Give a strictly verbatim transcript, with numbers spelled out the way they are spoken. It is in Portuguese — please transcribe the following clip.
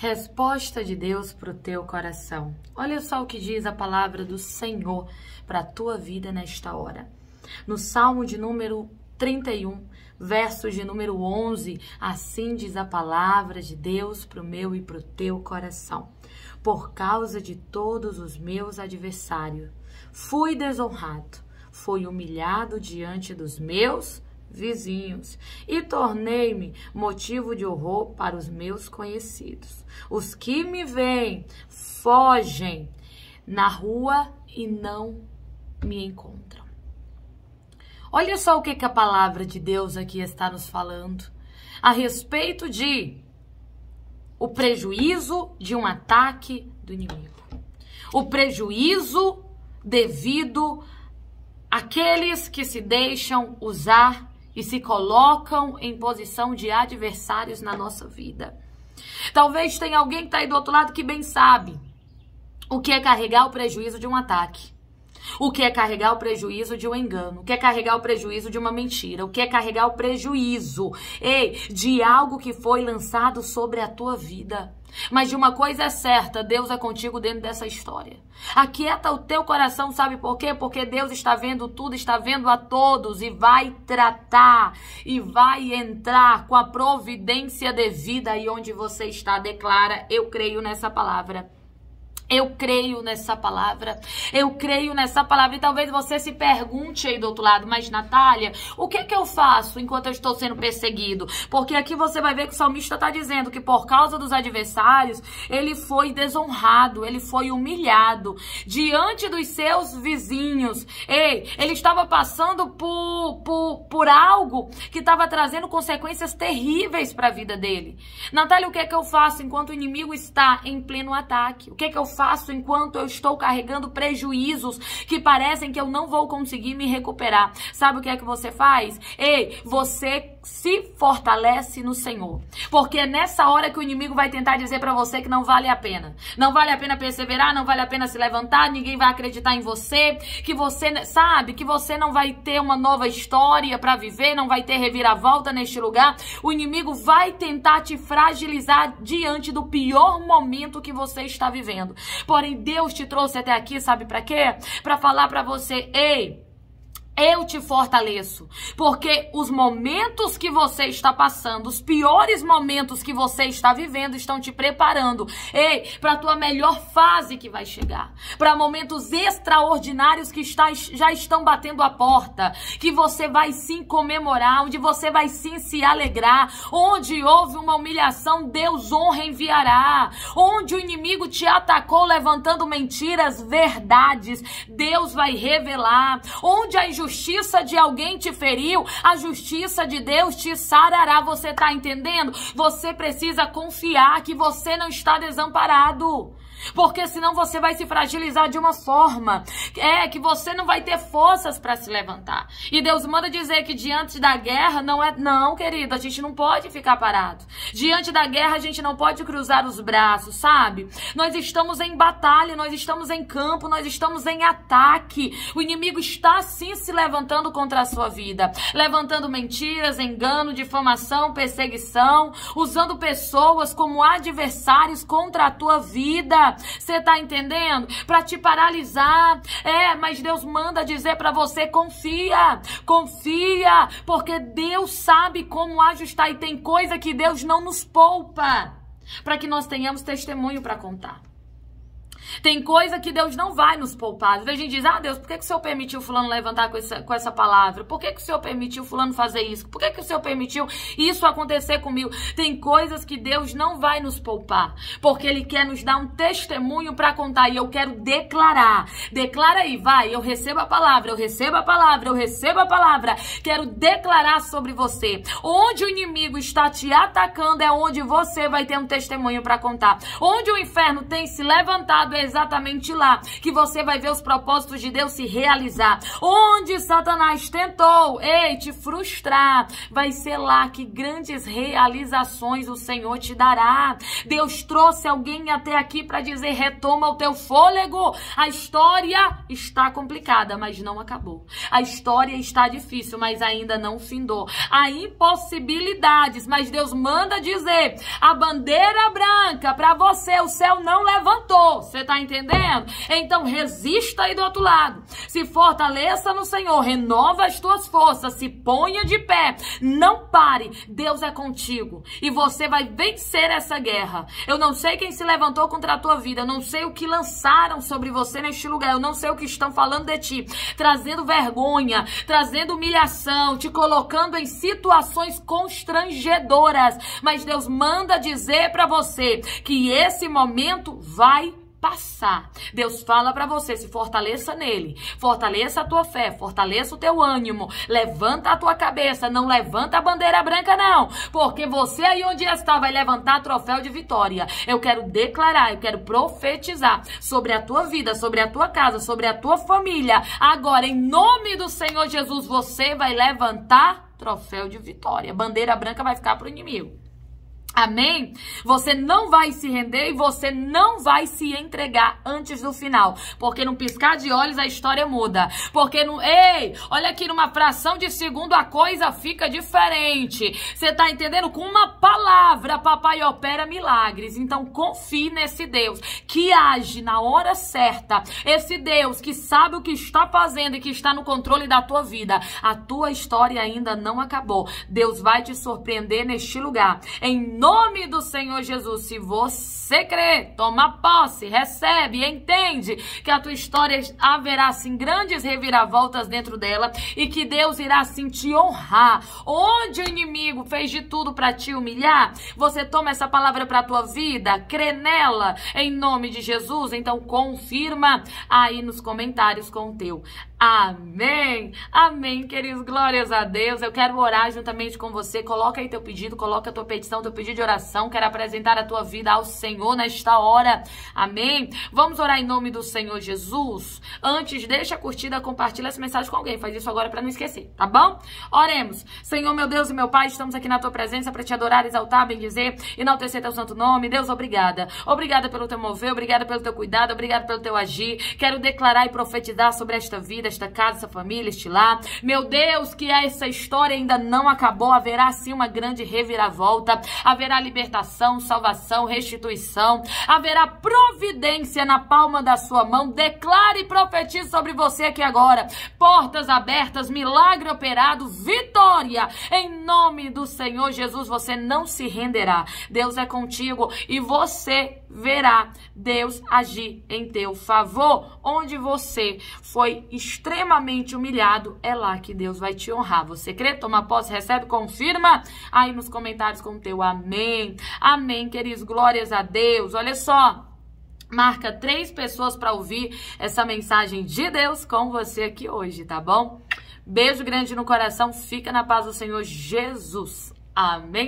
Resposta de Deus para o teu coração. Olha só o que diz a palavra do Senhor para a tua vida nesta hora. No Salmo de número trinta e um, versos de número onze, assim diz a palavra de Deus para o meu e para o teu coração. Por causa de todos os meus adversários, fui desonrado, fui humilhado diante dos meus vizinhos, e tornei-me motivo de horror para os meus conhecidos. Os que me veem fogem na rua e não me encontram. Olha só o que, que a palavra de Deus aqui está nos falando a respeito de o prejuízo de um ataque do inimigo. O prejuízo devido àqueles que se deixam usar e se colocam em posição de adversários na nossa vida. Talvez tenha alguém que está aí do outro lado que bem sabe o que é carregar o prejuízo de um ataque, o que é carregar o prejuízo de um engano, o que é carregar o prejuízo de uma mentira, o que é carregar o prejuízo, ei, de algo que foi lançado sobre a tua vida. Mas de uma coisa é certa, Deus é contigo dentro dessa história. Aquieta o teu coração, sabe por quê? Porque Deus está vendo tudo, está vendo a todos e vai tratar e vai entrar com a providência devida aí onde você está. Declara, eu creio nessa palavra. Eu creio nessa palavra, eu creio nessa palavra. E talvez você se pergunte aí do outro lado, mas Natália, o que é que eu faço enquanto eu estou sendo perseguido? Porque aqui você vai ver que o salmista está dizendo que por causa dos adversários, ele foi desonrado, ele foi humilhado diante dos seus vizinhos. Ei, ele estava passando por, por, por algo que estava trazendo consequências terríveis para a vida dele. Natália, o que é que eu faço enquanto o inimigo está em pleno ataque? O que é que eu faço? faço enquanto eu estou carregando prejuízos que parecem que eu não vou conseguir me recuperar? Sabe o que é que você faz? Ei, você se fortalece no Senhor, porque é nessa hora que o inimigo vai tentar dizer pra você que não vale a pena, não vale a pena perseverar, não vale a pena se levantar, ninguém vai acreditar em você, que você, sabe, que você não vai ter uma nova história pra viver, não vai ter reviravolta neste lugar. O inimigo vai tentar te fragilizar diante do pior momento que você está vivendo. Porém, Deus te trouxe até aqui, sabe pra quê? Pra falar pra você, ei, eu te fortaleço, porque os momentos que você está passando, os piores momentos que você está vivendo, estão te preparando, ei, para a tua melhor fase que vai chegar, para momentos extraordinários que está, já estão batendo a porta, que você vai sim comemorar, onde você vai sim se alegrar, onde houve uma humilhação, Deus honra enviará, onde o inimigo te atacou levantando mentiras, verdades, Deus vai revelar, onde a injustiça justiça de alguém te feriu, a justiça de Deus te sarará. Você tá entendendo? Você precisa confiar que você não está desamparado, porque senão você vai se fragilizar de uma forma, é, que você não vai ter forças para se levantar. E Deus manda dizer que diante da guerra não é, não, querido, a gente não pode ficar parado. Diante da guerra a gente não pode cruzar os braços, sabe? Nós estamos em batalha, nós estamos em campo, nós estamos em ataque. O inimigo está sim se levantando contra a sua vida, levantando mentiras, engano, difamação, perseguição, usando pessoas como adversários contra a tua vida. Você tá entendendo? Pra te paralisar. É, mas Deus manda dizer pra você, confia, confia, porque Deus sabe como ajustar e tem coisa que Deus não nos poupa, pra que nós tenhamos testemunho pra contar. Tem coisa que Deus não vai nos poupar. Às vezes a gente diz, ah, Deus, por que, que o Senhor permitiu fulano levantar com essa, com essa palavra? Por que, que o Senhor permitiu fulano fazer isso? Por que, que o Senhor permitiu isso acontecer comigo? Tem coisas que Deus não vai nos poupar, porque Ele quer nos dar um testemunho para contar. E eu quero declarar. Declara aí, vai, eu recebo a palavra, eu recebo a palavra, eu recebo a palavra. Quero declarar sobre você. Onde o inimigo está te atacando é onde você vai ter um testemunho para contar. Onde o inferno tem se levantado é exatamente lá que você vai ver os propósitos de Deus se realizar. Onde Satanás tentou, ei, te frustrar, vai ser lá que grandes realizações o Senhor te dará. Deus trouxe alguém até aqui para dizer: retoma o teu fôlego. A história está complicada, mas não acabou. A história está difícil, mas ainda não findou. Há impossibilidades, mas Deus manda dizer: a bandeira branca para você, o céu não levantou. Você tá entendendo? Então resista aí do outro lado. Se fortaleça no Senhor, renova as tuas forças, se ponha de pé, não pare. Deus é contigo e você vai vencer essa guerra. Eu não sei quem se levantou contra a tua vida, eu não sei o que lançaram sobre você neste lugar, eu não sei o que estão falando de ti, trazendo vergonha, trazendo humilhação, te colocando em situações constrangedoras, mas Deus manda dizer para você que esse momento vai passar. Deus fala para você: se fortaleça nele, fortaleça a tua fé, fortaleça o teu ânimo, levanta a tua cabeça, não levanta a bandeira branca não, porque você aí onde está vai levantar troféu de vitória. Eu quero declarar, eu quero profetizar sobre a tua vida, sobre a tua casa, sobre a tua família. Agora, em nome do Senhor Jesus, você vai levantar troféu de vitória. Bandeira branca vai ficar pro inimigo. Amém? Você não vai se render e você não vai se entregar antes do final, porque num piscar de olhos a história muda, porque não, ei, olha aqui, numa fração de segundo a coisa fica diferente. Você tá entendendo? Com uma palavra, papai opera milagres. Então confie nesse Deus que age na hora certa, esse Deus que sabe o que está fazendo e que está no controle da tua vida. A tua história ainda não acabou. Deus vai te surpreender neste lugar, em Em nome do Senhor Jesus. Se você crê, toma posse, recebe, entende que a tua história haverá sim grandes reviravoltas dentro dela e que Deus irá sim te honrar. Onde o inimigo fez de tudo para te humilhar, você toma essa palavra para a tua vida, crê nela em nome de Jesus. Então confirma aí nos comentários com o teu amém. Amém, queridos, glórias a Deus. Eu quero orar juntamente com você. Coloca aí teu pedido, coloca a tua petição, teu pedido de oração. Quero apresentar a tua vida ao Senhor nesta hora. Amém? Vamos orar em nome do Senhor Jesus. Antes, deixa a curtida, compartilha essa mensagem com alguém. Faz isso agora para não esquecer, tá bom? Oremos. Senhor, meu Deus e meu Pai, estamos aqui na tua presença para te adorar, exaltar, bendizer, enaltecer teu santo nome. Deus, obrigada. Obrigada pelo teu mover, obrigada pelo teu cuidado, obrigada pelo teu agir. Quero declarar e profetizar sobre esta vida, esta casa, essa família, este lar. Meu Deus, que essa história ainda não acabou. Haverá sim uma grande reviravolta, haverá libertação, salvação, restituição, haverá providência na palma da sua mão. Declare e profetize sobre você aqui agora: portas abertas, milagre operado, vitória em nome do Senhor Jesus. Você não se renderá, Deus é contigo e você verá Deus agir em teu favor. Onde você foi extremamente humilhado, é lá que Deus vai te honrar. Você crê? Toma posse, recebe, confirma aí nos comentários com o teu amém. Amém, queridos, glórias a Deus. Olha só, marca três pessoas para ouvir essa mensagem de Deus com você aqui hoje, tá bom? Beijo grande no coração, fica na paz do Senhor Jesus. Amém.